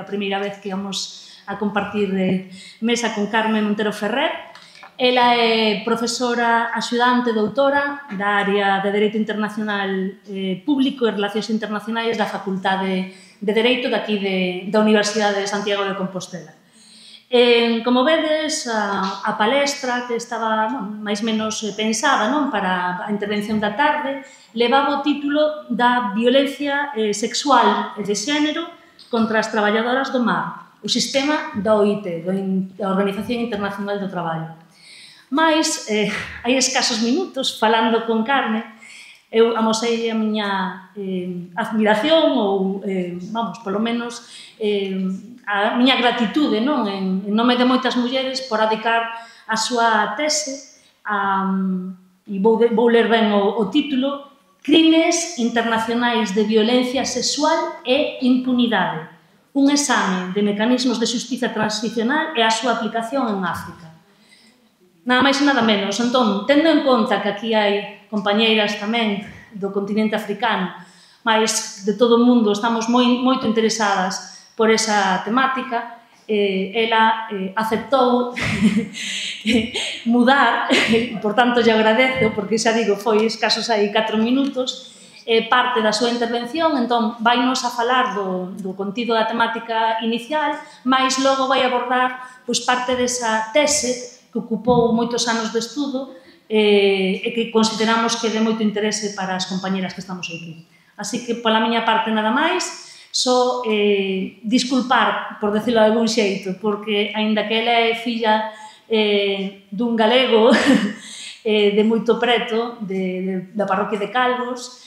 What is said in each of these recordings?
a primeira vez que vamos a compartir mesa con Carmen Montero Ferrer. Ela é profesora axudante, doutora da área de Dereito Internacional Público e Relacións Internacionais da Facultade de Dereito daqui da Universidade de Santiago de Compostela. Como vedes, a palestra que estaba máis menos pensada para a intervención da tarde levaba o título da violencia sexual e de xénero contra as traballadoras do mar, o sistema da OIT, da Organización Internacional do Trabalho. Mais, hai escasos minutos, falando con Carmen, eu amosei a miña admiración ou, polo menos, a miña gratitude en nome de moitas mulleres por adicar a súa tese, e vou ler ben o título, Crimes internacionais de violencia sexual e impunidade, un exame de mecanismos de xustiza transicional e a súa aplicación en África. Nada máis e nada menos. Entón, tendo en conta que aquí hai compañeiras tamén do continente africano, mas de todo o mundo estamos moito interesadas por esa temática, ela aceptou mudar, por tanto, lle agradezo, porque xa digo, foi escasos aí 4 minutos, parte da súa intervención, entón, vainos a falar do contido da temática inicial, mas logo vai abordar parte desa tese que ocupou moitos anos de estudo e que consideramos que é de moito interese para as compañeras que estamos aquí. Así que, pola miña parte, nada máis, só disculpar, por decirlo de algún xeito, porque, aínda que ela é filla dun galego de moito preto, da parroquia de Calvos,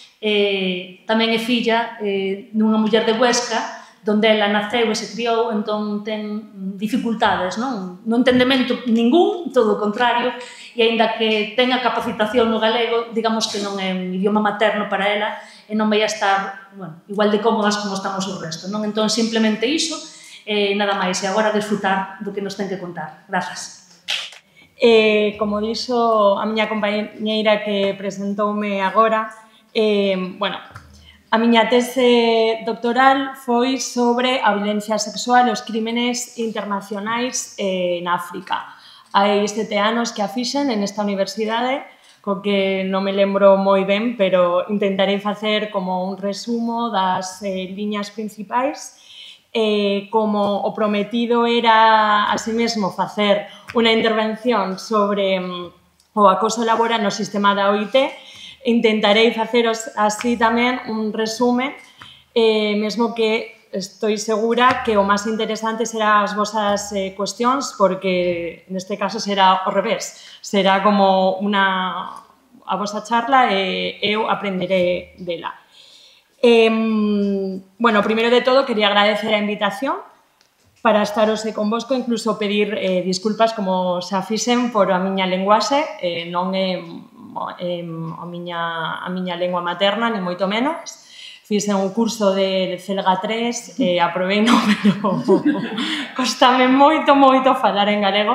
tamén é filla dunha muller de Huesca, donde ela naceu e se criou, entón ten dificultades, non ten demento ningún, todo o contrario, e aínda que ten a capacitación no galego, digamos que non é un idioma materno para ela, e non vai a estar igual de cómodas como estamos o resto. Entón, simplemente iso, nada máis, e agora desfrutar do que nos ten que contar. Grazas. Como dixo a miña compañeira que presentoume agora, a miña tese doctoral foi sobre a violencia sexual e os crímenes internacionais en África. Hai 7 anos que a fixen en esta universidade, co que non me lembro moi ben, pero intentarei facer como un resumo das liñas principais. Como o prometido era a si mesmo facer unha intervención sobre o acoso laboral no sistema da OIT, intentarei faceros así tamén un resumen, mesmo que estou segura que o máis interesante será as vosas cuestións, porque neste caso será o revés, será como a vosa charla e eu aprenderé dela. Bueno, primeiro de todo, quería agradecer a invitación para estaros convosco, incluso pedir disculpas como xa fixen por a miña lenguaxe, non é a miña lengua materna, ni moito menos. Fixen un curso de Celga 3, aprovei, pero costame moito falar en galego.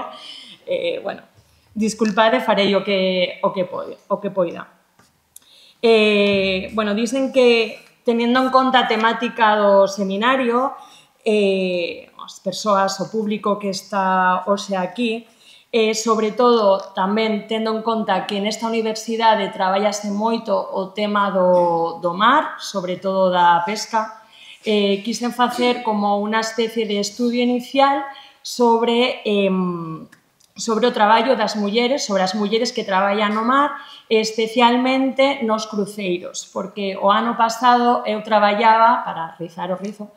Bueno, disculpade, farei o que poida. Bueno, dicen que, teniendo en conta a temática do seminario, as persoas, o público que está hoxe aquí, sobre todo tamén tendo en conta que nesta universidade traballase moito o tema do mar, sobre todo da pesca, quixen facer como unha especie de estudio inicial sobre o traballo das mulleres, sobre as mulleres que traballan no mar, especialmente nos cruceiros, porque o ano pasado eu traballaba, para rizar o rizo,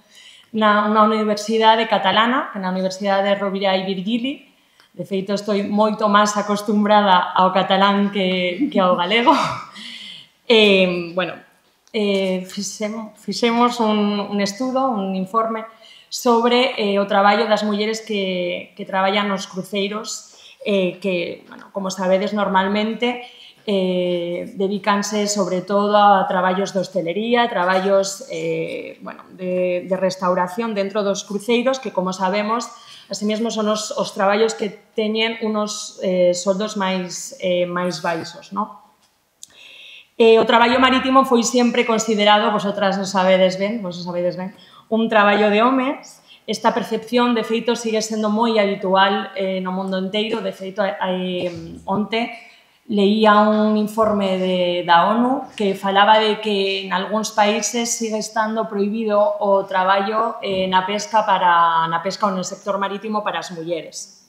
na universidade catalana, na Universidade de Rovira e Virgili. De feito, estou moito máis acostumbrada ao catalán que ao galego. Bueno, fixemos un estudo, un informe, sobre o traballo das mulleres que traballan nos cruceiros, que, como sabedes, normalmente dedícanse sobre todo a traballos de hostelería, traballos de restauración dentro dos cruceiros, que, como sabemos, así mesmo son os traballos que teñen unos soldos máis baixos. O traballo marítimo foi sempre considerado, vosotras non sabedes ben, un traballo de homes, Esta percepción de feito sigue sendo moi habitual no mundo inteiro. De feito, onte leía un informe da ONU que falaba de que en algúns países sigue estando prohibido o traballo na pesca ou no sector marítimo para as mulleres.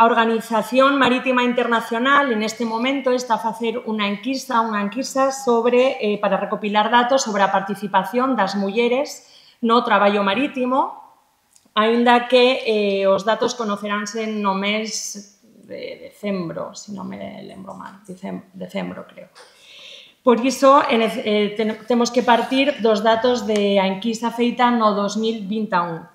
A Organización Marítima Internacional en este momento está a facer unha enquisa para recopilar datos sobre a participación das mulleres no traballo marítimo, aínda que os datos conoceránse no mes de decembro, se non me lembro mal, decembro creo. Por iso temos que partir dos datos da enquisa feita no 2021.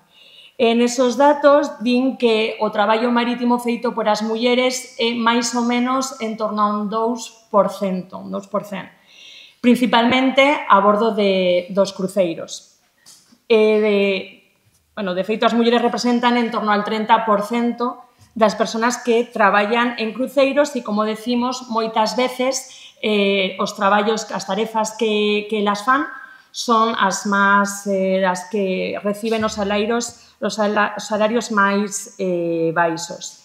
En esos datos din que o traballo marítimo feito por as mulleres é máis ou menos en torno a un 2%, principalmente a bordo dos cruceiros. De feito, as mulleres representan en torno al 30% das persoas que traballan en cruceiros e, como decimos, moitas veces os traballos, as tarefas que elas fan son as que reciben os salarios máis baixos.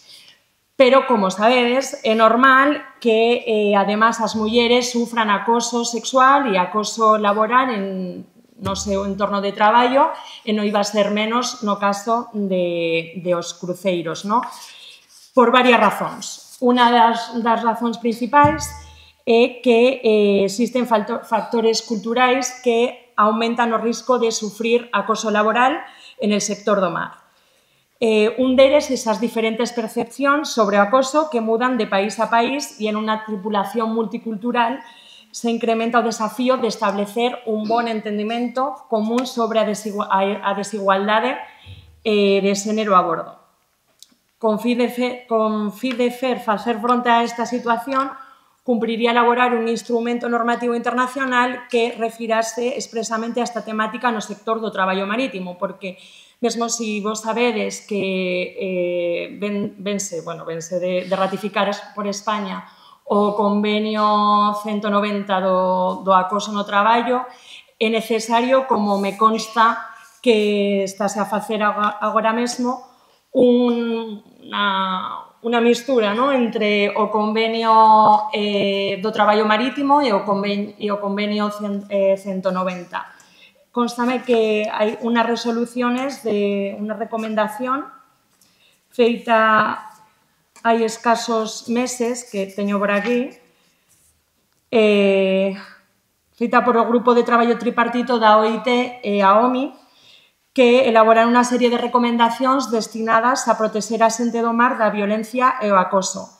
Pero, como sabedes, é normal que, además, as mulleres sufran acoso sexual e acoso laboral no seu entorno de traballo, e non iba a ser menos no caso dos cruceiros, non? Por varias razóns. Unha das razóns principais é que existen factores culturais que aumentan o risco de sufrir acoso laboral en el sector do mar. Un deles é as diferentes percepcións sobre o acoso que mudan de país a país, e en unha tripulación multicultural se incrementa o desafío de establecer un bon entendimento común sobre a desigualdade de xénero a bordo. Con fin de facer fronte a esta situación, cumpriría elaborar un instrumento normativo internacional que refirase expresamente a esta temática no sector do traballo marítimo, porque mesmo se vos sabedes que vense de ratificar por España o convenio 190 do acoso no traballo, é necesario, como me consta que estás a facer agora mesmo, unha mistura entre o convenio do traballo marítimo e o convenio 190. Constame que hai unhas resoluciones, unha recomendación feita hai escasos meses, que teño por aquí, feita por o grupo de traballo tripartito da OIT e a OMI, que elaboran unha serie de recomendacións destinadas a protexer a xente do mar da violencia e o acoso.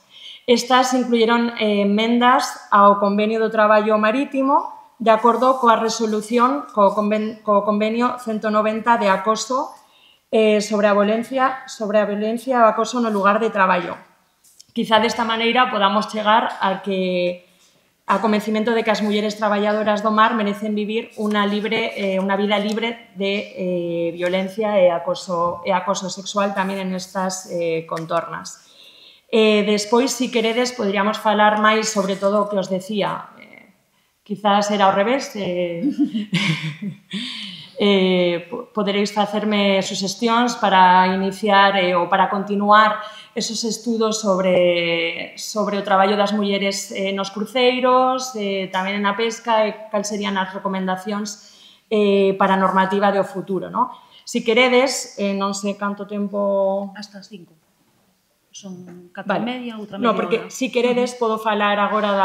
Estas incluyeron emendas ao convenio do traballo marítimo de acordo coa resolución co convenio 190 de acoso sobre a violencia e o acoso no lugar de traballo. Quizá desta maneira podamos chegar ao convencimento de que as mulleres traballadoras do mar merecen vivir unha vida libre de violencia e acoso sexual tamén en estas contornas. Despois, se queredes, poderíamos falar máis sobre todo o que os decía. Quizás era ao revés, poderéis facerme suxestións para iniciar ou para continuar esos estudos sobre o traballo das mulleres nos cruceiros, tamén na pesca, e cal serían as recomendacións para a normativa do futuro. Se queredes, non sei canto tempo... Hasta as 5. Son 4:30 ou 3:30. Non, porque se queredes podo falar agora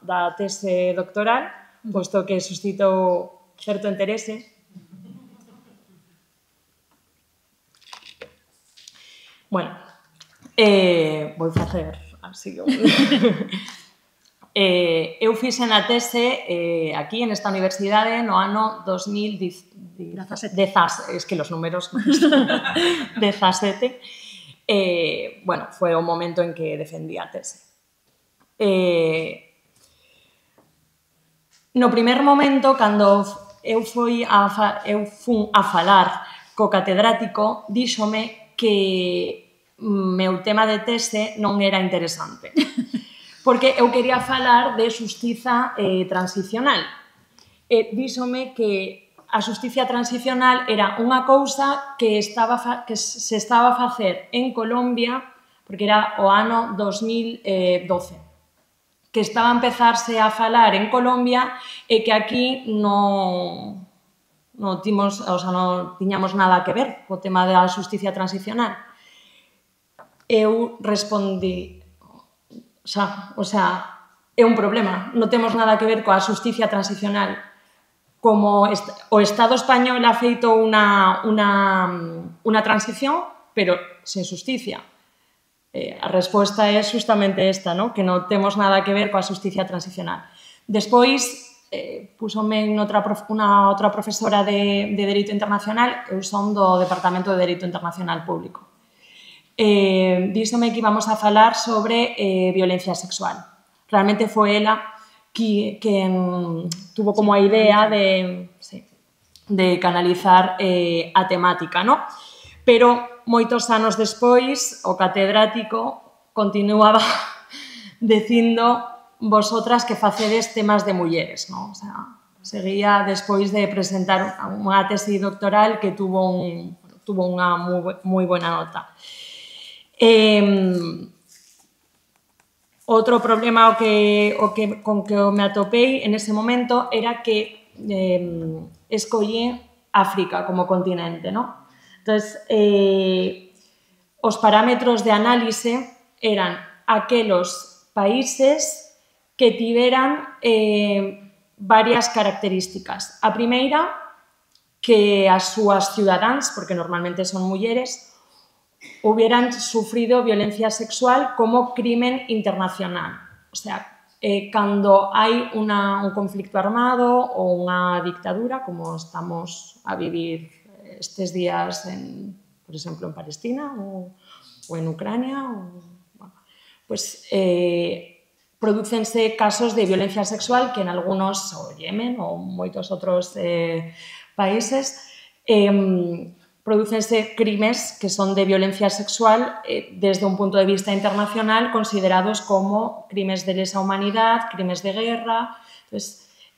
da tese doctoral, posto que suscitou certo interese. Bueno, vou facer así. Eu fixen a tese aquí, en esta universidade, no ano 2017. Es que os números... 17. Bueno, foi o momento en que defendí a tese. No primer momento, cando eu fui a falar co catedrático, díxome que meu tema de tese non era interesante, porque eu quería falar de xustiza transicional. Díxome que a xustiza transicional era unha cousa que se estaba a facer en Colombia, porque era o ano 2012. Que estaba a empezarse a falar en Colombia e que aquí non tiñamos nada que ver co tema da xustiza transicional. Eu respondí, é un problema, non temos nada que ver coa xustiza transicional. Como o Estado español ha feito unha transición, pero sen xustiza. A resposta é justamente esta, que non temos nada que ver coa xustiza transicional. Despois, pusome unha outra profesora de Dereito Internacional, eu son do Departamento de Dereito Internacional Público. Díxome que íbamos a falar sobre violencia sexual. Realmente foi ela que tuvo como a idea de canalizar a temática, pero moitos anos despois, o catedrático continuaba dicindo vosotras que facedes temas de mulleres. Seguía despois de presentar unha tese doctoral que tuvo unha moi buena nota. Outro problema con que me atopei en ese momento era que escollí África como continente, Entón, os parámetros de análise eran aqueles países que tiveran varias características. A primeira, que as súas cidadáns, porque normalmente son mulleres, hubieran sufrido violencia sexual como crimen internacional. O sea, cando hai un conflicto armado ou unha dictadura, como estamos a vivir estes días, por exemplo, en Palestina ou en Ucrania, producénse casos de violencia sexual que en algunos, ou Yemen ou moitos outros países, producénse crimes que son de violencia sexual desde un punto de vista internacional considerados como crimes de lesa humanidad, crimes de guerra.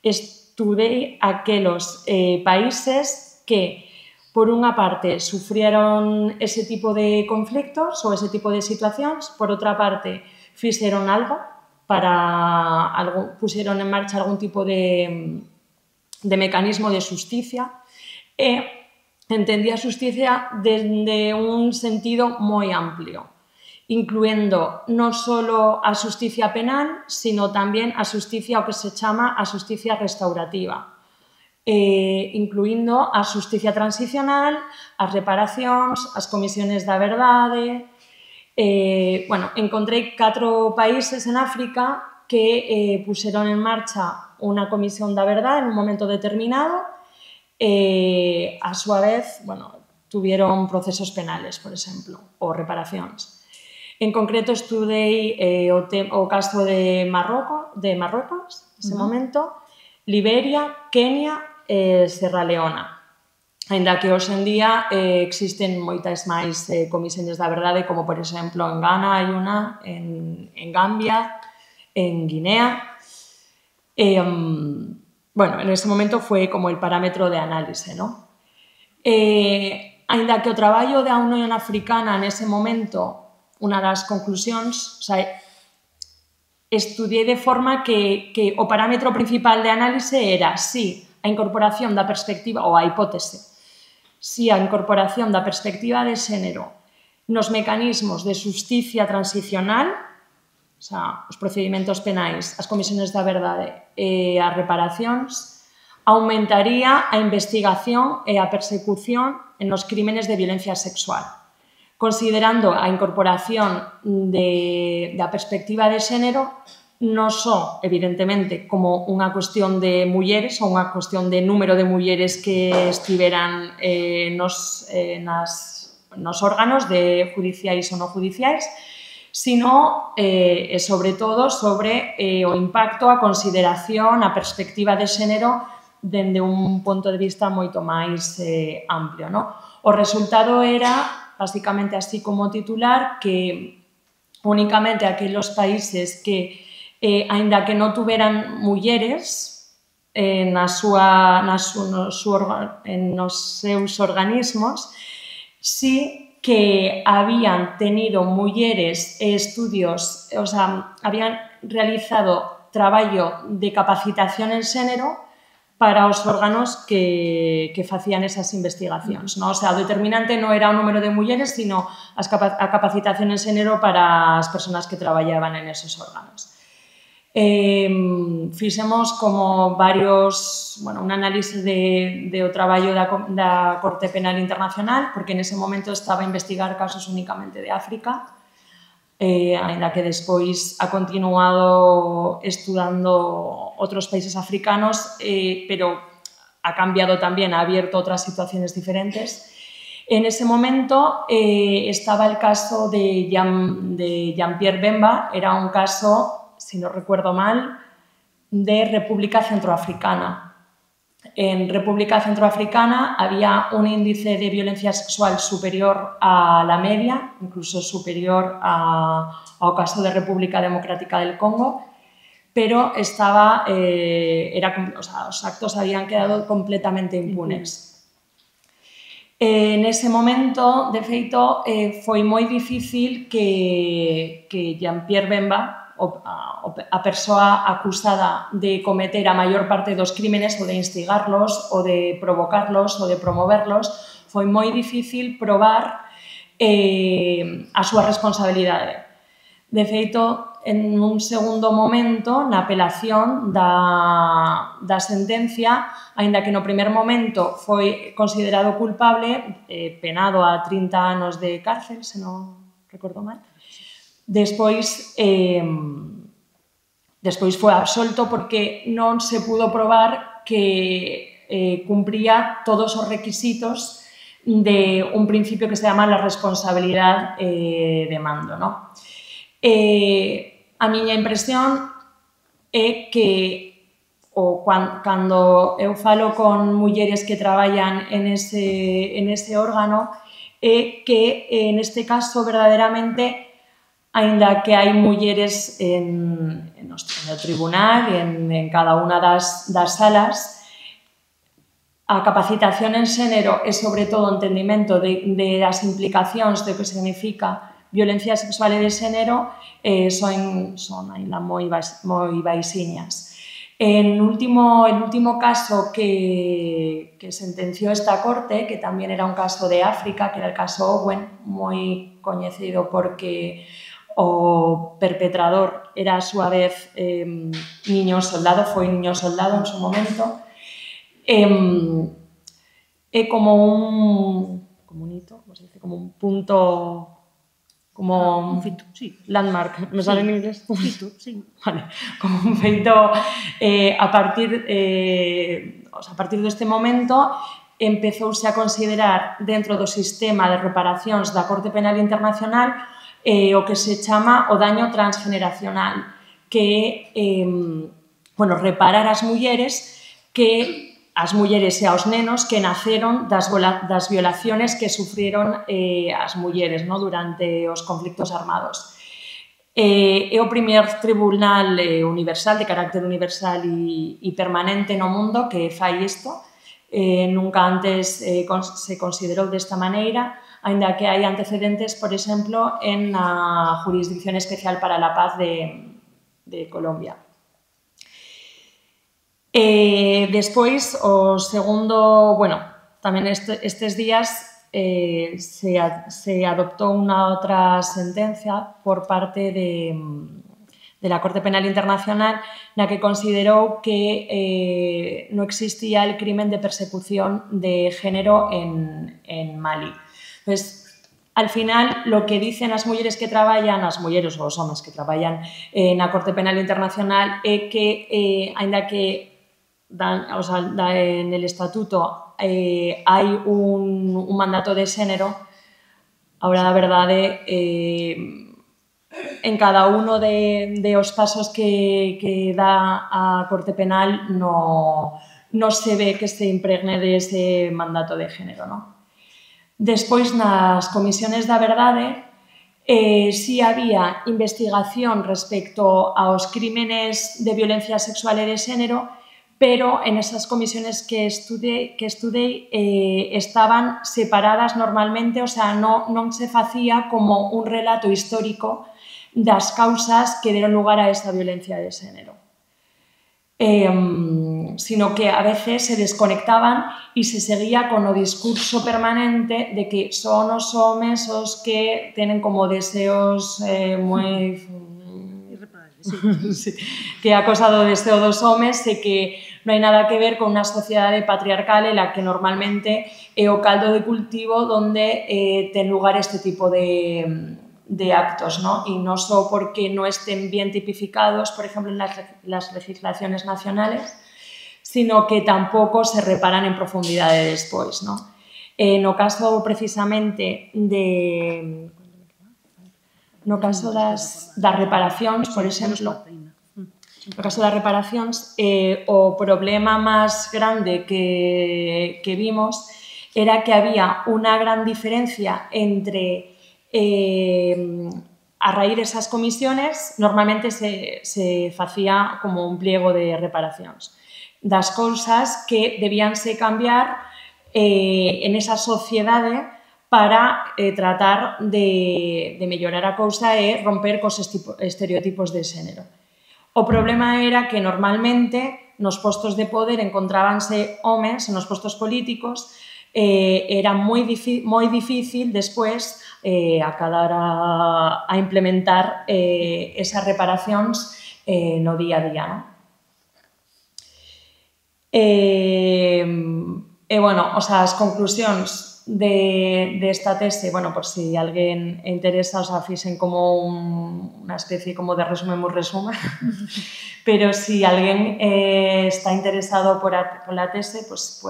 Estudei aqueles países que, por unha parte, sufrieron ese tipo de conflictos ou ese tipo de situacións, por outra parte, fixeron algo, puseron en marcha algún tipo de mecanismo de xustiza, e entendía a xustiza desde un sentido moi amplio, incluendo non só a xustiza penal, sino tamén a xustiza o que se chama a xustiza restaurativa, incluindo a xustiza transicional, as reparacións, as comisións da verdade. Encontrei 4 países en África que puseron en marcha unha comisión da verdade en un momento determinado. A súa vez, tuvieron procesos penales, por exemplo, ou reparacións. En concreto, estudei o caso de Marrocos, nese momento, Liberia, Kenia e Sierra Leona, aínda que hoxe en día existen moitas máis comisións da verdade, como por exemplo en Ghana hai unha, en Gambia, en Guinea. En ese momento foi como o parámetro de análise. Aínda que o traballo da Unión Africana nese momento, unha das conclusións, estudiei de forma que o parámetro principal de análise era si a incorporación da perspectiva, ou a hipótese, si a incorporación da perspectiva de xénero nos mecanismos de xustiza transicional, os procedimentos penais, as comisións da verdade e as reparacións, aumentaría a investigación e a persecución nos crímenes de violencia sexual, considerando a incorporación da perspectiva de xénero non só, evidentemente, como unha cuestión de mulleres ou unha cuestión de número de mulleres que estiveran nos órganos de judiciais ou non judiciais, sino, e sobre todo, sobre o impacto, a consideración, a perspectiva de xénero dende un punto de vista moito máis amplio. O resultado era básicamente así como titular, que únicamente aqueles países que, aínda que non tuveran mulleres, nos seus organismos, sí que habían tenido mulleres estudios, o sea, habían realizado traballo de capacitación en xénero para os órganos que facían esas investigacións, ¿no? O sea, o determinante non era o número de mulleres, sino a capacitación en xénero para as persoas que traballaban en esos órganos. Fixemos como varios, bueno, un análise do traballo da Corte Penal Internacional, porque en ese momento estaba a investigar casos únicamente de África, ainda que despois ha continuado estudando outros países africanos, pero ha cambiado también, ha abierto otras situaciones diferentes. En ese momento estaba el caso de Jean-Pierre Bemba, era un caso, si no recuerdo mal, de República Centroafricana. En República Centroafricana había un índice de violencia sexual superior a la media, incluso superior ao caso de República Democrática del Congo, pero os actos habían quedado completamente impunes. En ese momento, de feito, foi moi difícil que Jean-Pierre Bemba, a persoa acusada de cometer a maior parte dos crímenes ou de instigarlos, ou de provocarlos, ou de promoverlos, foi moi difícil probar a súa responsabilidade. De feito, en un segundo momento, na apelación da sentencia, aínda que no primer momento foi considerado culpable, penado a 30 anos de cárcel, se non recordo mal, despois foi absolto porque non se pudo probar que cumpría todos os requisitos de un principio que se chama a responsabilidade de mando. A miña impresión é que cando eu falo con mulleres que traballan en ese órgano é que en este caso verdadeiramente, ainda que hai mulleres no tribunal, en cada unha das salas, a capacitación en xénero e, sobre todo, o entendimento das implicacións do que significa violencia sexual e de xénero son ainda moi baixinhas. En último caso que sentenciou esta corte, que tamén era un caso de África, que era o caso Owen, moi coñecido porque o perpetrador era a súa vez foi niño soldado en su momento, é como un punto, como un feito, sí, landmark, me sale en inglés, feito, sí, vale, como un feito. A partir deste momento empezouse a considerar dentro do sistema de reparacións da Corte Penal Internacional o que se chama o daño transgeneracional, que reparar as mulleres e aos nenos que naceron das violaciones que sufrieron as mulleres durante os conflictos armados. É o primeiro tribunal universal, de carácter universal e permanente no mundo, que fai isto. Nunca antes se considerou desta maneira, ainda que hai antecedentes, por exemplo, na Jurisdicción Especial para la Paz de Colombia. Despois, o segundo, bueno, tamén estes días se adoptou unha outra sentencia por parte de la Corte Penal Internacional, na que considerou que non existía o crimen de persecución de género en Mali. Pues, al final, o que dicen as mulleres ou os homens que traballan na Corte Penal Internacional é que, ainda que en el estatuto hai un mandato de género, agora, a verdade, en cada uno dos pasos que dá a Corte Penal non se ve que se impregne dese mandato de género. Despois, nas comisións da verdade, si había investigación respecto aos crímenes de violencia sexual e de género, pero en esas comisiones que estudié estaban separadas normalmente, o sea, no se hacía como un relato histórico de las causas que dieron lugar a esta violencia de género. Sino que a veces se desconectaban y se seguía con el discurso permanente de que son los hombres los que tienen como deseos muy... Sí, que ha causado deseos de los hombres y que no hay nada que ver con una sociedad patriarcal en la que normalmente es o caldo de cultivo donde ten lugar este tipo de actos, ¿no? Y no solo porque no estén bien tipificados, por ejemplo, en las legislaciones nacionales, sino que tampoco se reparan en profundidad de después, ¿no? En el caso precisamente de... No caso das reparacións, por exemplo, no caso das reparacións, o problema máis grande que vimos era que había unha gran diferencia entre a raíz desas comisiones normalmente se facía como un pliego de reparacións das cousas que debíanse cambiar en esa sociedade para tratar de mellorar a cousa e romper cos estereotipos de xénero. O problema era que normalmente nos postos de poder encontrábanse homes nos postos políticos, era moi difícil despois acabar a implementar esas reparacións no día a día. E, bueno, as conclusións de esta tese, bueno, por si alguien interesa, os hacen como una especie como de resumen muy resuma, pero si alguien está interesado por la tese, pues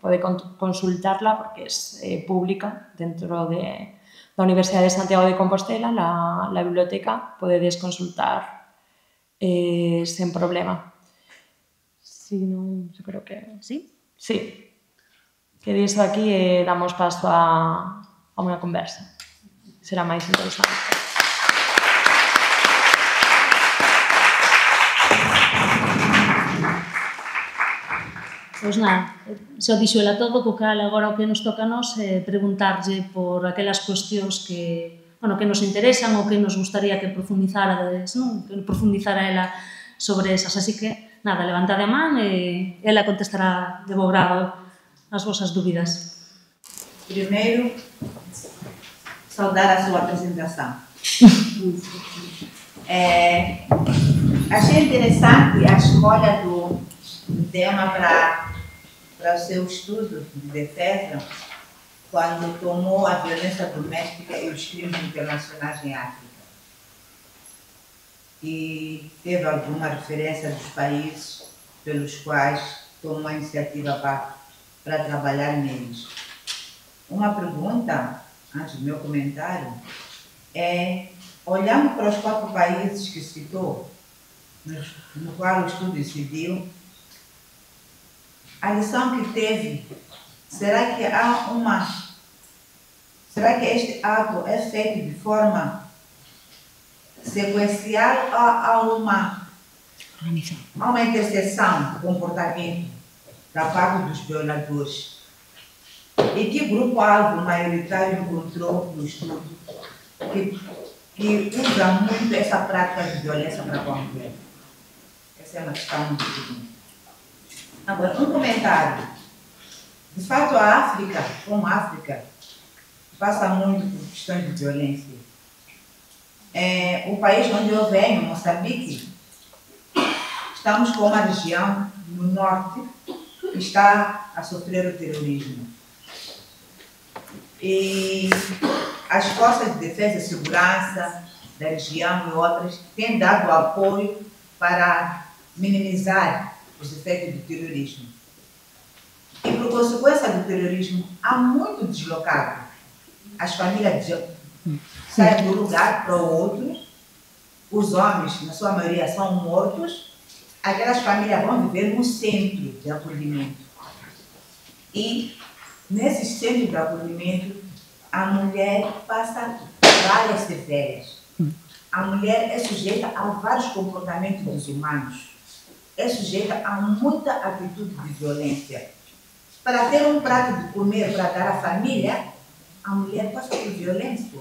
puede consultarla porque es pública dentro de la Universidad de Santiago de Compostela, la biblioteca, podéis consultar sin problema. Si no, yo creo que... ¿Sí? Sí. Que diso aquí damos paso a unha conversa. Será máis interesante. Pois nada, se o dixola todo, co cal agora o que nos toca a nós é preguntarlle por aquelas cuestións que nos interesan ou que nos gustaría que profundizara ela sobre esas. Así que, nada, levantade a man e ela contestará de bo grado as vosas dúbidas. Primeiro, saudar a súa apresentação. Achei interessante a escolha do tema para o seu estudo de tese, quando tomou a violência doméstica e os crimes internacionais em África. E teve alguma referência dos países pelos quais tomou a iniciativa para trabalhar neles. Uma pergunta, antes do meu comentário, é, olhando para os 4 países que citou, no qual o estudo incidiu, a lição que teve, será que este ato é feito de forma sequencial ou a uma interseção de comportamento da parte dos violadores? E que grupo-alvo maioritário encontrou no estudo que usa muito essa prática de violência para com a mulher? Essa é uma questão muito importante. Agora, um comentário. De fato, a África, como a África, passa muito por questões de violência. O país onde eu venho, Moçambique, estamos com uma região no norte que está a sofrer o terrorismo. E as forças de defesa e segurança da região e outras têm dado apoio para minimizar os efeitos do terrorismo. E por consequência do terrorismo, há muito deslocado. As famílias saem de um lugar para o outro, os homens, na sua maioria, são mortos. Aquelas famílias vão viver num centro de acolhimento. E, nesse centro de acolhimento, a mulher passa várias severas. A mulher é sujeita a vários comportamentos dos humanos. é sujeita a muita atitude de violência. Para ter um prato de comer para dar à família, a mulher passa por violência.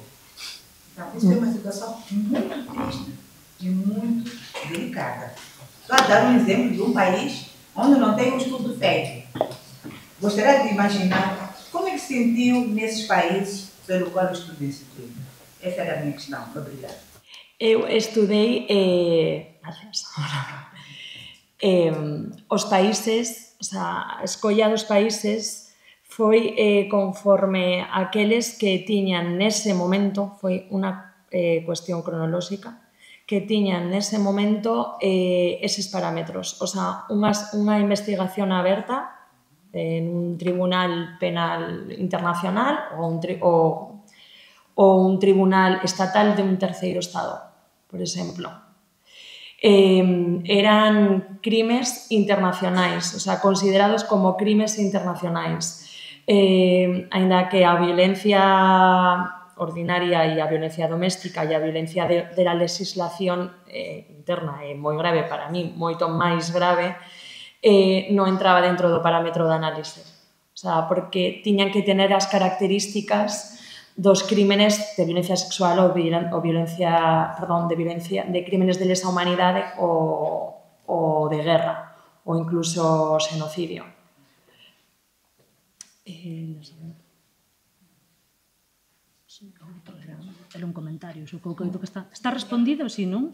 Então, isso é uma situação muito triste e muito delicada. Só dar um exemplo de um país onde não tem um estudo feito. Gostaria de imaginar como é que se sentiu nesses países pelo qual eu estudei esse estudo. Essa era a minha questão. Obrigada. Eu estudei... os países, o sea, escolla dos países foi conforme aqueles que tiñan nese momento, foi unha cuestión cronolóxica, que tiñan nese momento eses parámetros, o sea, unha investigación aberta en un tribunal penal internacional ou un tribunal estatal de un terceiro estado, por exemplo. Eran crimes internacionais, o sea, considerados como crimes internacionais, ainda que a violencia ordinaria e a violencia doméstica e a violencia da legislación interna é moi grave, para mí moito máis grave, non entraba dentro do parámetro de análise, o sea, porque tiñan que tener as características dos crímenes de violencia sexual de crímenes de lesa humanidade ou de guerra ou incluso xenocidio. Un comentario, creo que está respondido, si non?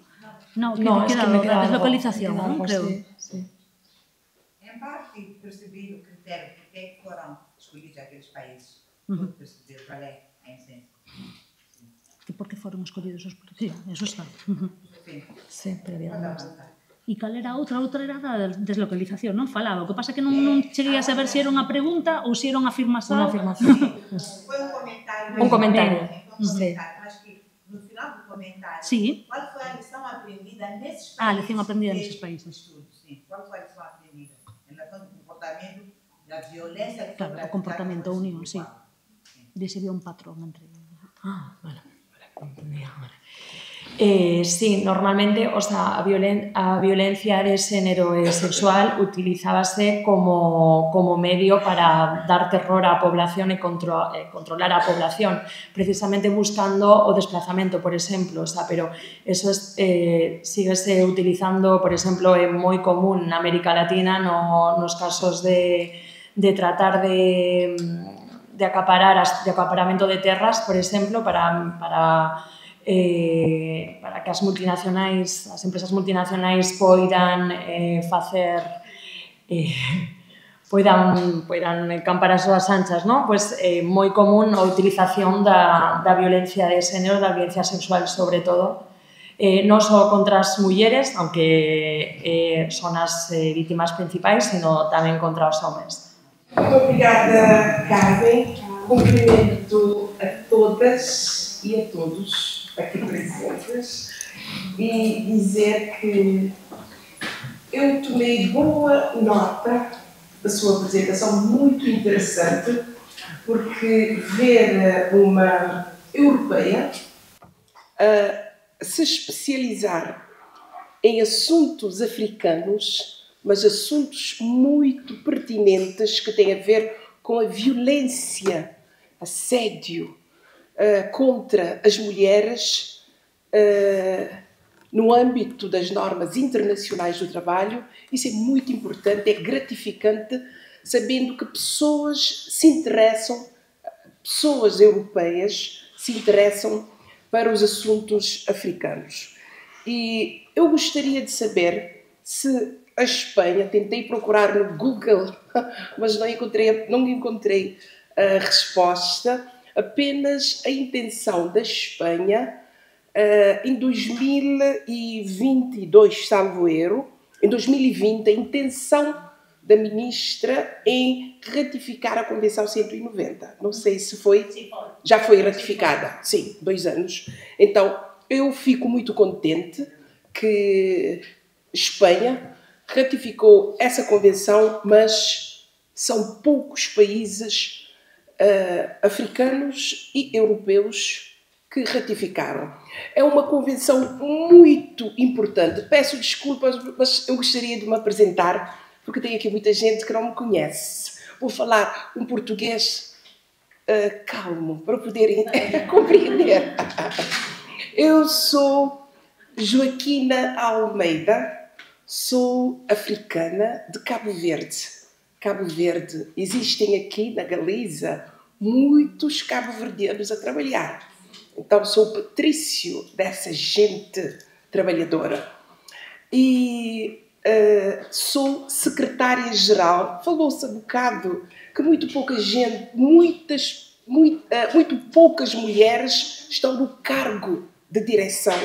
Non, que queda deslocalización, creo. En parte percebi o criterio que foram escolhidos aqueles países por perceber qual é. ¿Por qué fueron escogidos esos? Sí, eso está. Sí, e cal era outra era da deslocalización, non falaba. O que pasa é que non cheguei a saber se era unha pregunta ou se era unha afirmación. Foi un comentario. Un comentario. Mas que no final do comentario, ¿cuál foi a lección aprendida nesses países? A lección aprendida nesses países. ¿Cuál foi a lección aprendida? En relación ao comportamento da violencia... Claro, o comportamento unión, sí. Desvía un patrón entre ellos. Ah, vale. Sí, normalmente, o sea, a violencia de género y sexual utilizábase como medio para dar terror a la población y controlar a la población, precisamente buscando o desplazamiento, por ejemplo. O sea, pero eso síguese utilizando, por ejemplo, es muy común en América Latina, no, los casos de tratar de acaparamento de terras, por exemplo, para que as empresas multinacionais poidan campar as súas anchas, non? Pois é moi común a utilización da violencia de género, da violencia sexual, sobre todo, non só contra as mulleres, aunque son as vítimas principais, sino tamén contra os homens. Muito obrigada, Carmen. Cumprimento a todas e a todos aqui presentes e dizer que eu tomei boa nota da sua apresentação, muito interessante, porque ver uma europeia a se especializar em assuntos africanos, mas assuntos muito pertinentes que têm a ver com a violência, assédio contra as mulheres no âmbito das normas internacionais do trabalho. Isso é muito importante, é gratificante, sabendo que pessoas europeias se interessam para os assuntos africanos. E eu gostaria de saber se a Espanha, tentei procurar no Google, mas não encontrei a resposta, apenas a intenção da Espanha em 2022, salvo erro, em 2020, a intenção da ministra em ratificar a Convenção 190. Não sei se foi, já foi ratificada, sim, 2 anos. Então, eu fico muito contente que Espanha ratificou essa convenção, mas são poucos países africanos e europeus que ratificaram. É uma convenção muito importante. Peço desculpas, mas eu gostaria de me apresentar, porque tem aqui muita gente que não me conhece. Vou falar um português calmo, para poderem compreender. Eu sou Joaquina Almeida, sou africana de Cabo Verde. Cabo Verde, existem aqui na Galiza muitos cabo-verdianos a trabalhar. Então sou patrício dessa gente trabalhadora. E sou secretária-geral. Falou-se um bocado que muito pouca gente, muito poucas mulheres estão no cargo de direção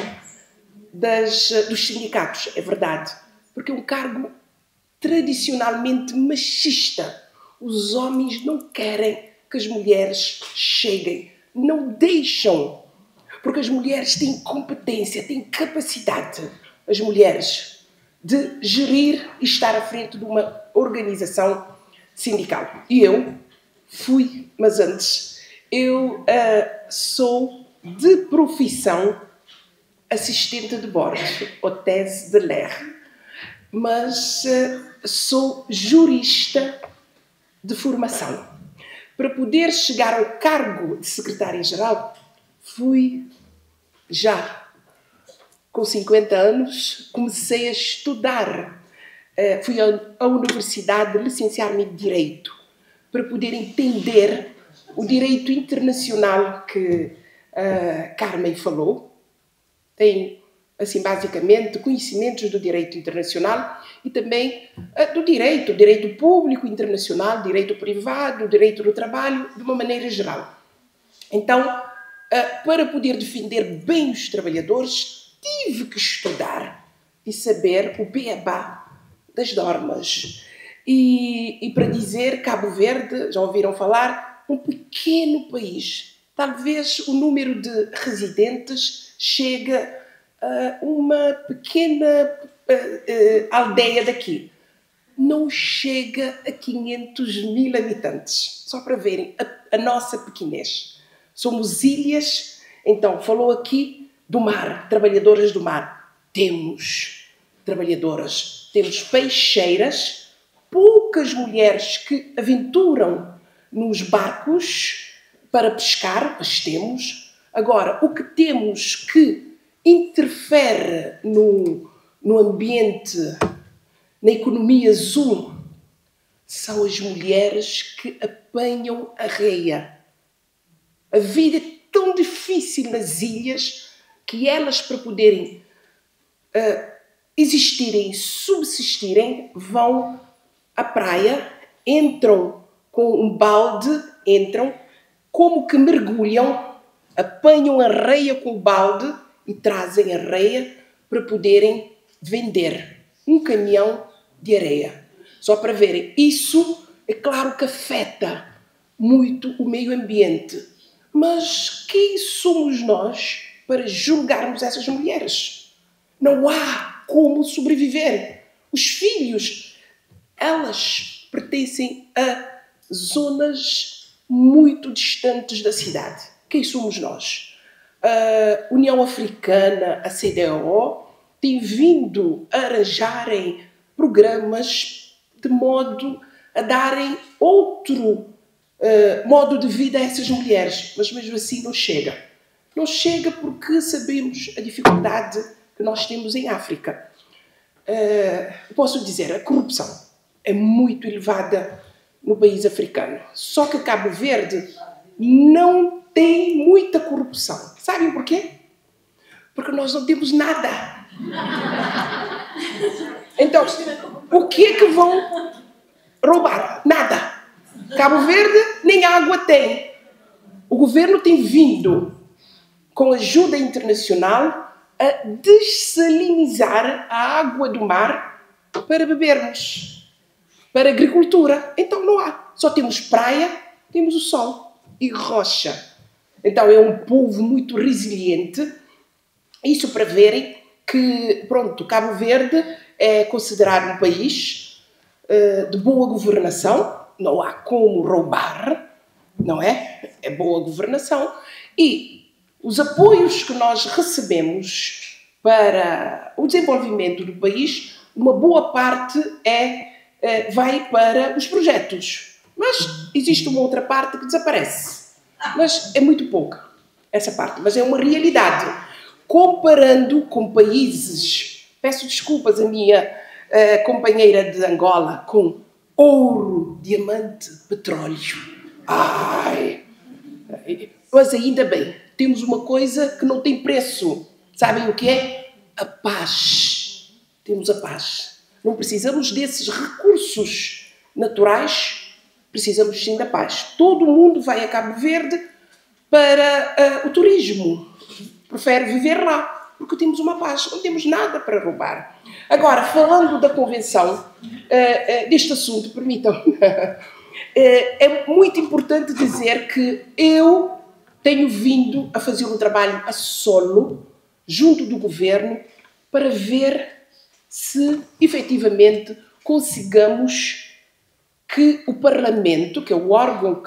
dos sindicatos. É verdade, porque é um cargo tradicionalmente machista. Os homens não querem que as mulheres cheguem, não deixam, porque as mulheres têm competência, têm capacidade, as mulheres, de gerir e estar à frente de uma organização sindical. E eu fui, mas antes, eu sou de profissão assistente de bordo, ou thèse de l'air, mas sou jurista de formação. Para poder chegar ao cargo de secretária-geral, fui já com 50 anos, comecei a estudar. Fui à universidade licenciar-me em Direito, para poder entender o direito internacional que Carmen falou. Tem assim, basicamente, conhecimentos do direito internacional e também do direito público internacional, direito privado, direito do trabalho, de uma maneira geral. Então, para poder defender bem os trabalhadores, tive que estudar e saber o beabá das normas. E para dizer, Cabo Verde, já ouviram falar, um pequeno país. Talvez o número de residentes chega uma pequena aldeia daqui. Não chega a 500.000 habitantes, só para verem a nossa pequenez. Somos ilhas, então falou aqui do mar, trabalhadoras do mar. Temos trabalhadoras, temos peixeiras, poucas mulheres que aventuram nos barcos para pescar, mas temos. Agora, o que temos que interfere no ambiente, na economia azul, são as mulheres que apanham a areia. A vida é tão difícil nas ilhas que elas, para poderem existirem, subsistirem, vão à praia, entram com um balde, entram, como que mergulham, apanham a areia com o balde e trazem areia para poderem vender um caminhão de areia. Só para verem. Isso, é claro que afeta muito o meio ambiente. Mas quem somos nós para julgarmos essas mulheres? Não há como sobreviver. Os filhos, elas pertencem a zonas muito distantes da cidade. Quem somos nós? A União Africana, a CEDEAO, tem vindo a arranjarem programas de modo a darem outro modo de vida a essas mulheres, mas mesmo assim não chega. Não chega porque sabemos a dificuldade que nós temos em África. Posso dizer, a corrupção é muito elevada no país africano, só que Cabo Verde não tem muita corrupção. Sabem por quê? Porque nós não temos nada. Então, o que é que vão roubar? Nada. Cabo Verde nem água tem. O governo tem vindo, com ajuda internacional, a dessalinizar a água do mar para bebermos, para agricultura. Então não há. Só temos praia, temos o sol e rocha. Então é um povo muito resiliente. Isso para verem que, pronto, Cabo Verde é considerado um país de boa governação. Não há como roubar, não é? É boa governação. E Os apoios que nós recebemos para o desenvolvimento do país, uma boa parte vai para os projetos. Mas existe uma outra parte que desaparece. Mas é muito pouca essa parte, mas é uma realidade. Comparando com países, peço desculpas à minha companheira de Angola, com ouro, diamante, petróleo. Ai! Mas ainda bem, temos uma coisa que não tem preço. Sabem o que é? A paz. Temos a paz. Não precisamos desses recursos naturais, precisamos sim da paz. Todo mundo vai a Cabo Verde para o turismo. Prefere viver lá, porque temos uma paz, não temos nada para roubar. Agora, falando da Convenção, deste assunto, permitam, é muito importante dizer que eu tenho vindo a fazer um trabalho a solo, junto do governo, para ver se efetivamente consigamos que o Parlamento, que é o órgão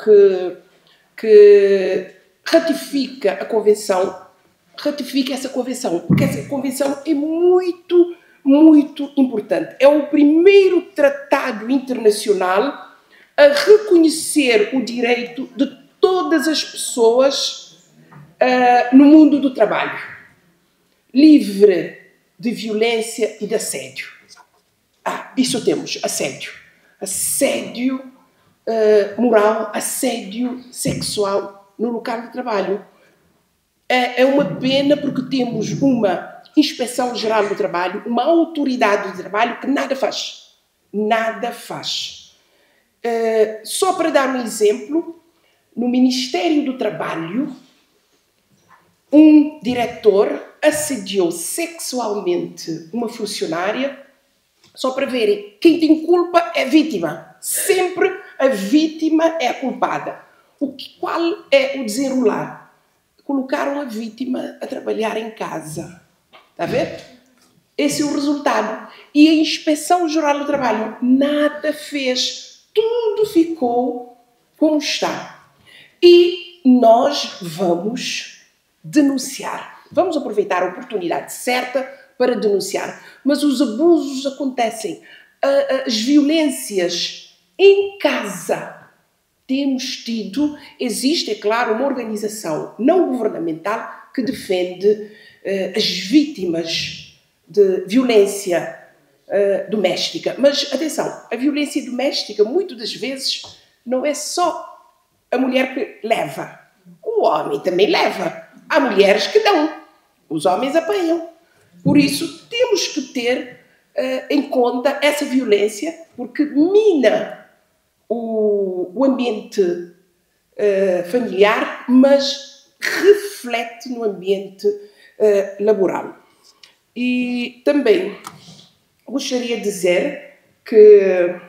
que ratifica a Convenção, ratifique essa Convenção, porque essa Convenção é muito, muito importante. É o primeiro tratado internacional a reconhecer o direito de todas as pessoas no mundo do trabalho, livre de violência e de assédio. Isso temos, assédio. Assédio moral, assédio sexual no local de trabalho. É uma pena porque temos uma Inspeção Geral do Trabalho, uma autoridade do trabalho que nada faz. Nada faz. Só para dar um exemplo, no Ministério do Trabalho, um diretor assediou sexualmente uma funcionária, só para verem, quem tem culpa é a vítima. Sempre a vítima é a culpada. Qual é o desenrolar? Colocaram a vítima a trabalhar em casa. Está a ver? Esse é o resultado. E a Inspeção Geral do Trabalho nada fez. Tudo ficou como está. E nós vamos denunciar. Vamos aproveitar a oportunidade certa para denunciar. Mas os abusos acontecem. As violências em casa temos tido, existe, é claro, uma organização não governamental que defende as vítimas de violência doméstica. Mas, atenção, a violência doméstica, muitas das vezes, não é só a mulher que leva. O homem também leva. Há mulheres que dão. Os homens apanham. Por isso, temos que ter em conta essa violência, porque mina o ambiente familiar, mas reflete no ambiente laboral. E também gostaria de dizer que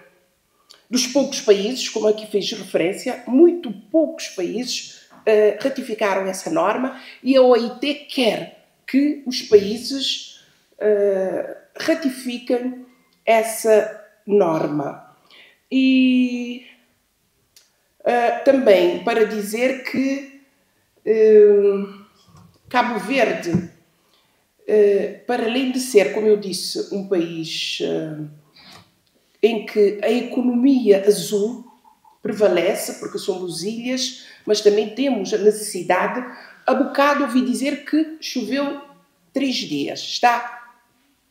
dos poucos países, como aqui fiz referência, muito poucos países ratificaram essa norma e a OIT quer que os países ratifiquem essa norma. E também para dizer que Cabo Verde, para além de ser, como eu disse, um país em que a economia azul prevalece, porque somos ilhas, mas também temos a necessidade. Há bocado ouvi dizer que choveu 3 dias. Está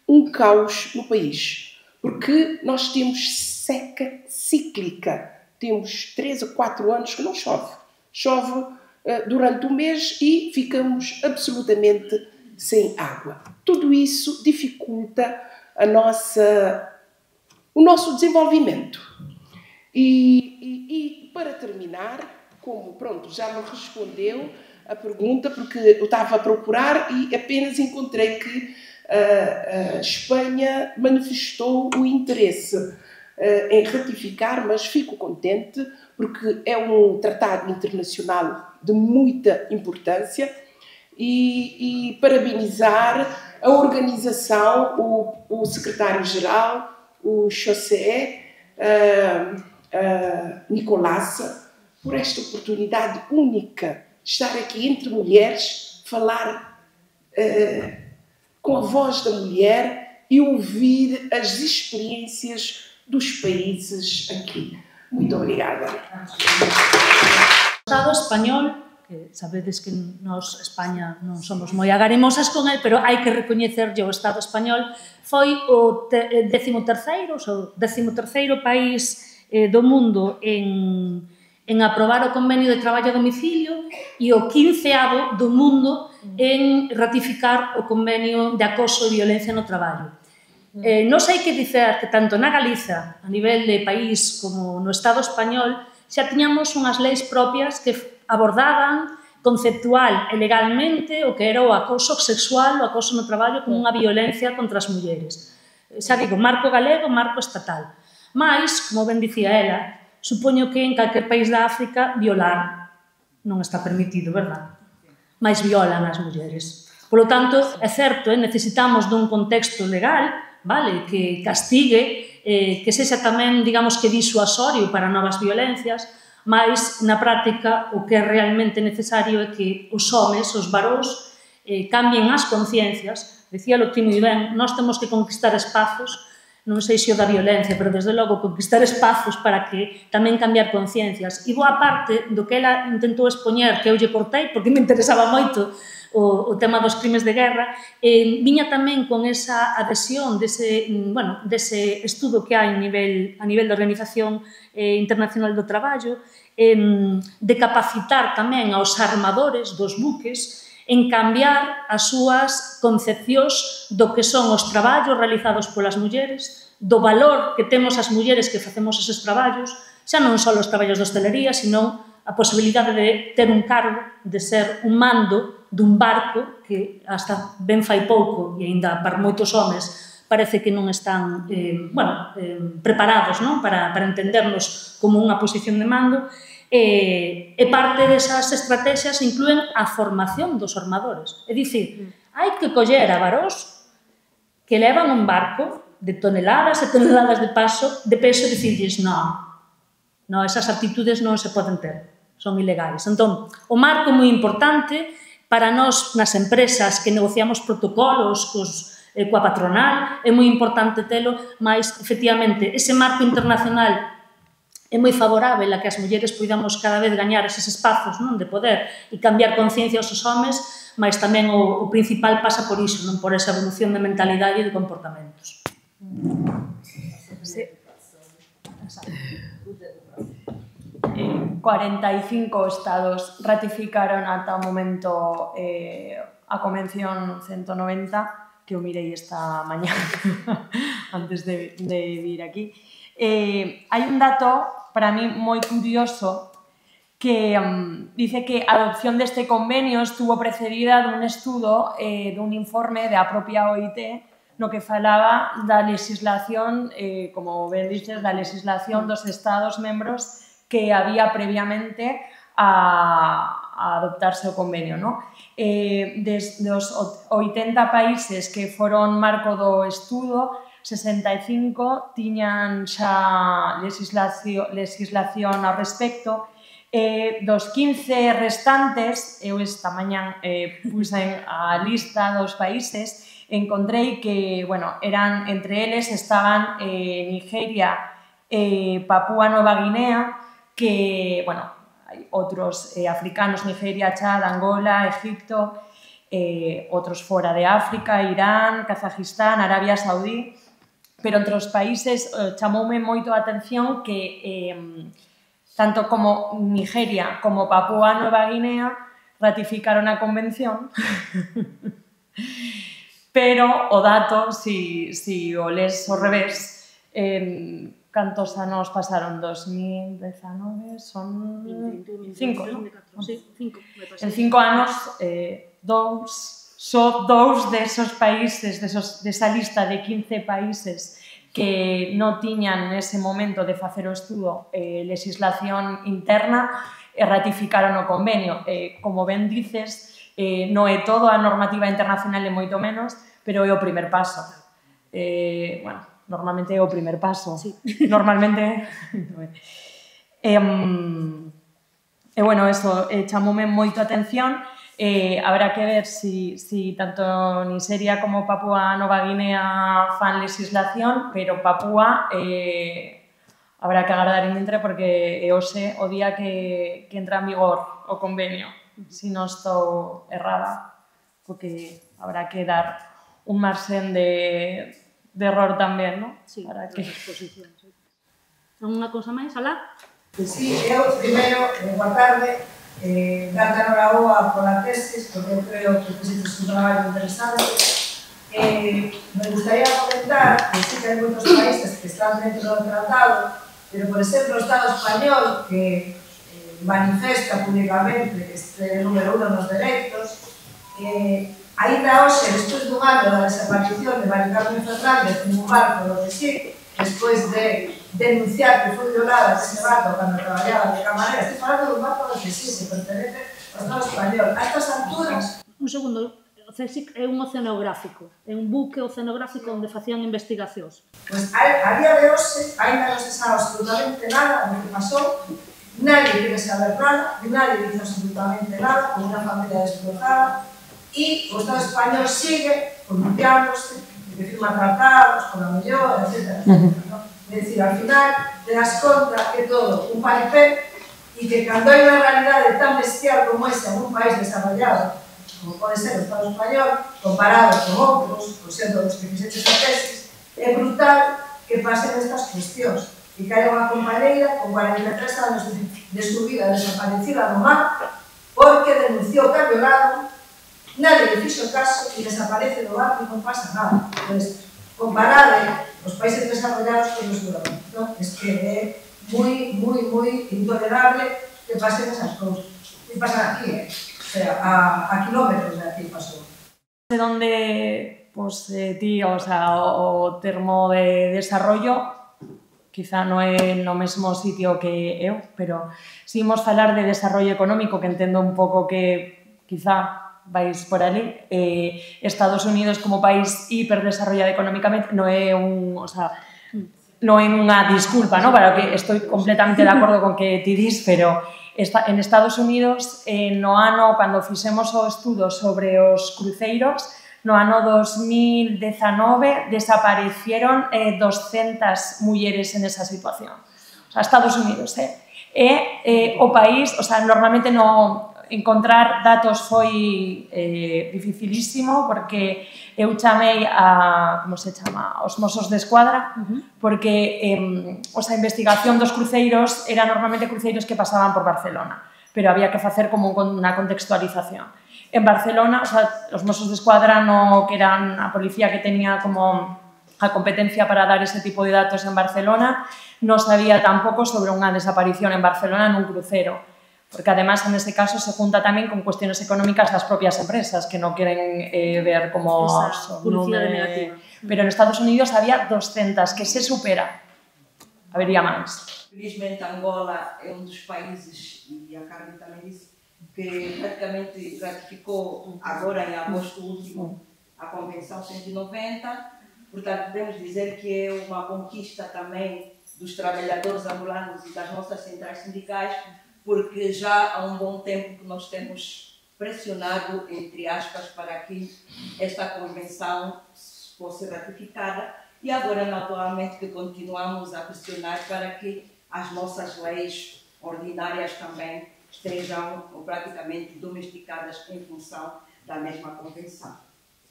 um caos no país, porque nós temos seca cíclica. Temos 3 a 4 anos que não chove. Chove durante um mês e ficamos absolutamente sem água. Tudo isso dificulta o nosso desenvolvimento. E para terminar, como pronto, já me respondeu a pergunta, porque eu estava a procurar e apenas encontrei que a Espanha manifestou o interesse em ratificar, mas fico contente porque é um tratado internacional de muita importância e parabenizar a organização, o secretário-geral, o José Nicolás, por esta oportunidade única de estar aqui entre mulheres falar com a voz da mulher e ouvir as experiências dos países aqui. Muito obrigada. O Estado español, que sabedes que nós, España, non somos moi agarimosas con él, pero hai que recoñecerlle o Estado español, foi o 13º país do mundo en aprobar o convenio de traballo a domicilio e o 15º do mundo en ratificar o convenio de acoso e violencia no traballo. Nos hai que dicer que tanto na Galiza, a nivel de país, como no Estado español, xa tiñamos unhas leis propias que abordaban conceptual e legalmente o que era o acoso sexual, o acoso no traballo, como unha violencia contra as mulleres. Xa digo, marco galego, marco estatal. Mais, como ben dicía ela, supoño que en calquer país da África violar non está permitido, verdad? Mais violan as mulleres. Polo tanto, é certo, necesitamos dun contexto legal, vale, que castigue, que sexa tamén, digamos, que disuasorio para novas violencias, mas na práctica o que é realmente necesario é que os homes, os varóns, cambien as conciencias. Decía lo que moi ben, nós temos que conquistar espazos, non sei se o da violencia, pero desde logo conquistar espazos para que tamén cambiar conciencias. E boa parte do que ela intentou expoñer, que eu lle cortei, porque me interesaba moito, o tema dos crimes de guerra, viña tamén con esa adhesión dese estudo que hai a nivel da Organización Internacional do Traballo, de capacitar tamén aos armadores dos buques en cambiar as súas concepcións do que son os traballos realizados polas mulleres, do valor que temos as mulleres que facemos eses traballos, xa non só os traballos de hostelería, senón a posibilidade de ter un cargo, de ser un mando dun barco que hasta ben fai pouco e aínda para moitos homes parece que non están preparados para entendernos como unha posición de mando, e parte desas estrategias incluen a formación dos armadores. É dicir, hai que coller a varós que levan un barco de toneladas e toneladas de peso e dicirles non, esas actitudes non se poden ter, son ilegais. Entón, o marco moi importante para nós, nas empresas que negociamos protocolos coa patronal, é moi importante telo, mas, efectivamente, ese marco internacional é moi favorável a que as mulleres podamos cada vez gañar eses espazos de poder e cambiar conciencia aos homes, mas tamén o principal pasa por iso, por esa evolución de mentalidade e de comportamentos. Sí. 45 estados ratificaron ata o momento a Convención 190, que eu mirei esta mañá antes de vir aquí. Hai un dato para mí moi curioso que dice que a adopción deste convenio estuvo precedida dun estudo, dun informe da propia OIT, no que falaba da legislación, como ben dices, da legislación dos estados membros que había previamente a adoptarse o convenio, ¿no? Desde os 80 países que foron marco do estudo, 65 tiñan xa legislación ao respecto. Dos 15 restantes, eu esta mañá puse a lista dos países, encontrei que, bueno, eran, entre eles estaban Nigeria e Papúa Nova Guinea, que, bueno, hay otros africanos, Nigeria, Chad, Angola, Egipto, otros fuera de África, Irán, Kazajistán, Arabia Saudí, pero entre os países chamoume moito a atención que tanto como Nigeria como Papúa Nova Guinea ratificaron a convención, pero o dato, si o les ao revés, cantos anos pasaron? 2019, son 5, ¿no? Sí, 5. En 5 anos, só dous desos países, desa lista de 15 países que non tiñan nese momento de facer o estudo legislación interna, ratificaron o convenio. Como ben dices, non é todo a normativa internacional, é moito menos, pero é o primer paso. Normalmente é o primer paso. Sí. Normalmente... E, bueno, eso, chamoume moito atención Habrá que ver si tanto Nigeria como Papúa Nueva Guinea fan legislación, pero Papúa habrá que agardar en dintre porque EOSE odia que entra en vigor o convenio, si no estoy errada, porque habrá que dar un margen de error también, ¿no? Sí, para que... ¿Alguna cosa más, Alá? Pues sí, yo primero, buenas tardes. Darte enhorabuena por la tesis, porque yo creo que es un trabajo interesante. Me gustaría comentar que sí que hay muchos países que están dentro del tratado, pero por ejemplo el Estado español, que manifiesta públicamente este número uno en los derechos, ahí da OSE, después de un año de la desaparición de María Carmen Fernández en un barco, lo que sí, después de denunciar que fue violada ese barco cuando trabajaba de camarera. Estoy hablando de un barco que sí se pertenece al Estado español. A estas alturas... Un segundo, o CSIC é un oceanográfico, é un buque oceanográfico onde facían investigacións. Pois a día de hoxe, ainda non se sabe absolutamente nada do que pasou, nadie quere saber nada, nadie dice absolutamente nada, con unha familia destrozada, e o Estado español sigue pronunciándose, que firma tratados, con a mellora, etc. Es decir, al final te das cuenta que todo un paripé y que cuando hay una realidad tan bestial como esta en un país desarrollado, como puede ser el Estado español, comparado con otros, por cierto, los que hicieron esta tesis, es brutal que pasen estas cuestiones. Y que haya una compañera con 43 años de su vida desaparecida nomás, porque denunció que ha violado, nadie le hizo caso y desaparece nomás y no pasa nada. Entonces, comparar los países desarrollados con los europeos, ¿no? Es que es muy intolerable que pasen esas cosas. Y pasan aquí, o sea, a kilómetros de aquí pasó. De donde, pues, tío, o sea, o termo de desarrollo, quizá no é no mesmo sitio que eu, pero si imos falar de desarrollo económico, que entendo un pouco que quizá vais por ali, Estados Unidos como país hiperdesarrollado económicamente non é unha disculpa, para que estou completamente de acordo con que ti dis, pero en Estados Unidos no ano, cando fixemos o estudo sobre os cruceiros, no ano 2019 desaparecieron 200 mulleres en esa situación. Estados Unidos é o país, normalmente non... Encontrar datos foi dificilísimo porque eu chamei a, como se chama, os Mosos de Escuadra, porque a investigación dos cruceiros era normalmente cruceiros que pasaban por Barcelona, pero había que facer como unha contextualización. En Barcelona, os Mosos de Escuadra, que eran a policía que tenía como a competencia para dar ese tipo de datos en Barcelona, non sabía tampouco sobre unha desaparición en Barcelona nun crucero. Porque además en ese caso se junta también con cuestiones económicas las propias empresas que no quieren ver como... Pero en Estados Unidos había 200, que se supera. Habería más. Felizmente Angola es uno de los países, y a Carmen también dice, que prácticamente ratificó ahora en agosto último la Convención 190. Por tanto, podemos decir que es una conquista también de los trabajadores angolanos y de nuestras centrales sindicales, porque já há um bom tempo que nós temos pressionado, entre aspas, para que esta convenção fosse ratificada e agora, naturalmente, que continuamos a pressionar para que as nossas leis ordinárias também estejam praticamente domesticadas em função da mesma convenção.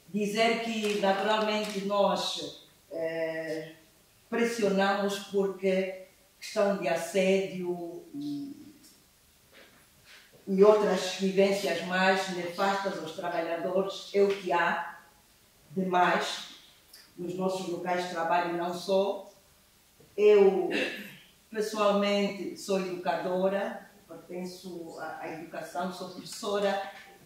Dizer que, naturalmente, nós pressionamos porque questão de assédio e outras vivências mais nefastas aos trabalhadores é o que há de mais nos nossos locais de trabalho, não só. Eu, pessoalmente, sou educadora, pertenço à educação, sou professora,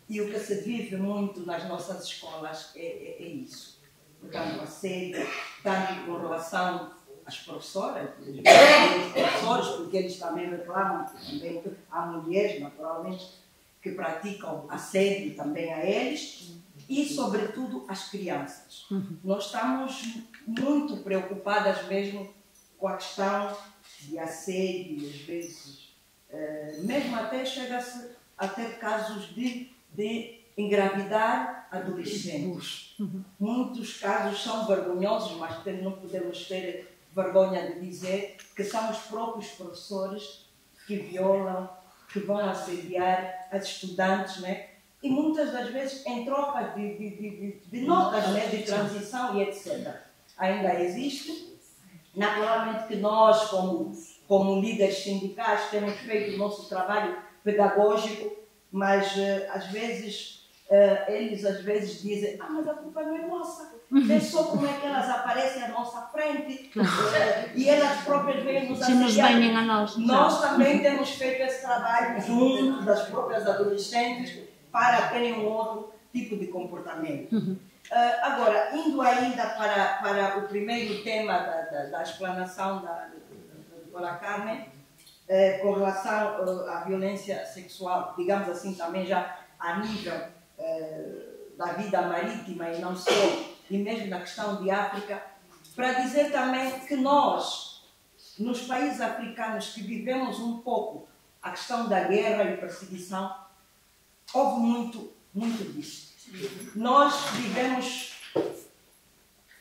e o que se vive muito nas nossas escolas é isso. Portanto, a sério, tanto com relação às professoras, aos professores, porque eles também reclamam, também há mulheres, naturalmente, que praticam assédio também a eles, e, sobretudo, as crianças. Nós estamos muito preocupadas mesmo com a questão de assédio, às vezes, mesmo até chega-se a ter casos de de engravidar adolescentes. Muitos casos são vergonhosos, mas não podemos ter vergonha de dizer que são os próprios professores que violam, que vão assediar as estudantes, né? E muitas das vezes em troca de notas, né? De transição e etc. Ainda existe. Naturalmente que nós, como líderes sindicais, temos feito o nosso trabalho pedagógico, mas às vezes eles dizem: ah, mas a culpa não é nossa, é só como é que elas aparecem à nossa frente e elas próprias vêm nos assediar. Nós também temos feito esse trabalho junto das próprias adolescentes para terem um outro tipo de comportamento. Agora, indo ainda para o primeiro tema da explanação da doutora Carmen, com relação à violência sexual, digamos assim, também já a nível da vida marítima e não só, e mesmo na questão de África, para dizer também que nós, nos países africanos que vivemos um pouco a questão da guerra e perseguição, houve muito disso. Nós vivemos,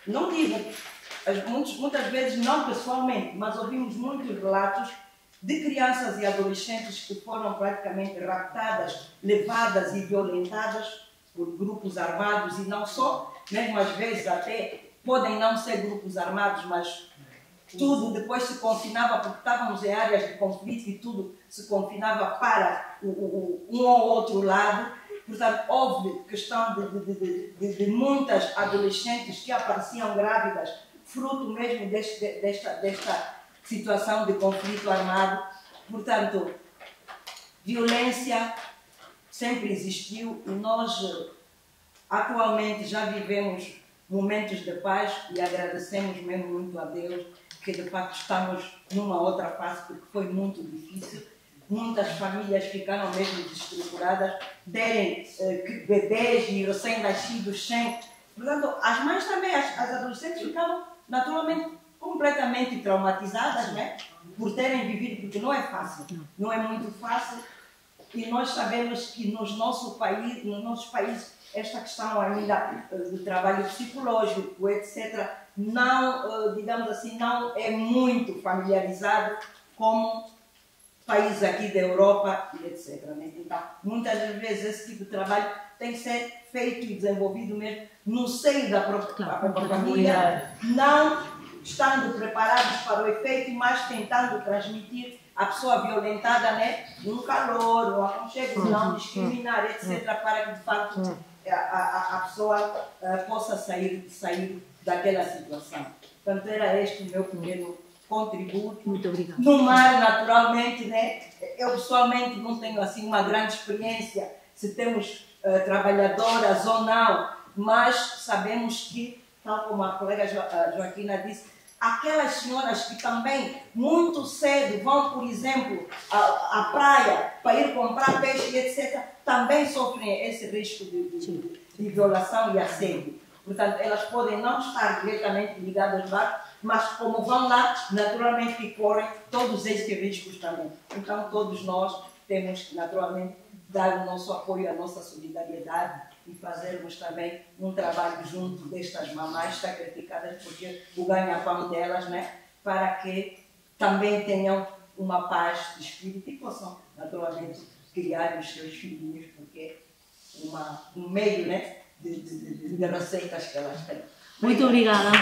não digo, muitas vezes não pessoalmente, mas ouvimos muitos relatos de crianças e adolescentes que foram praticamente raptadas, levadas e violentadas por grupos armados, e não só, mesmo às vezes até podem não ser grupos armados, mas tudo depois se confinava, porque estávamos em áreas de conflito e tudo se confinava para um ou outro lado. Portanto, houve questão de muitas adolescentes que apareciam grávidas, fruto mesmo desta situação de conflito armado. Portanto, violência sempre existiu e nós atualmente já vivemos momentos de paz e agradecemos mesmo muito a Deus que de facto estamos numa outra fase, porque foi muito difícil. Muitas famílias ficaram mesmo desestruturadas, terem bebês e recém-nascidos sem. Portanto, as mães também, as adolescentes ficaram naturalmente completamente traumatizadas, né? Por terem vivido, porque não é fácil, não é muito fácil. E nós sabemos que nos nossos países esta questão ainda do trabalho psicológico, etc., não, digamos assim, não é muito familiarizado como países aqui da Europa, e etc. Então, muitas vezes esse tipo de trabalho tem que ser feito e desenvolvido mesmo no seio da própria família, não estando preparados para o efeito, mas tentando transmitir à pessoa violentada, né, um calor, um aconchego, não discriminar, etc., para que de facto a pessoa possa sair daquela situação. Portanto, era este o meu primeiro contributo. Muito obrigada. No mar, naturalmente, né? Eu pessoalmente não tenho assim uma grande experiência se temos trabalhadoras ou não, mas sabemos que, tal como a colega Joaquina disse, aquelas senhoras que também muito cedo vão, por exemplo, à praia para ir comprar peixe, etc., também sofrem esse risco de violação e assédio. Portanto, elas podem não estar diretamente ligadas ao barco, mas como vão lá, naturalmente que correm todos estes riscos também. Então, todos nós temos que, naturalmente, dar o nosso apoio, a nossa solidariedade e fazermos também um trabalho junto destas mamães sacrificadas, porque o ganha-pão delas, né, para que também tenham uma paz de espírito e possam, naturalmente, criar os seus filhinhos, porque é um meio, né, de receitas que elas têm. Muito obrigada.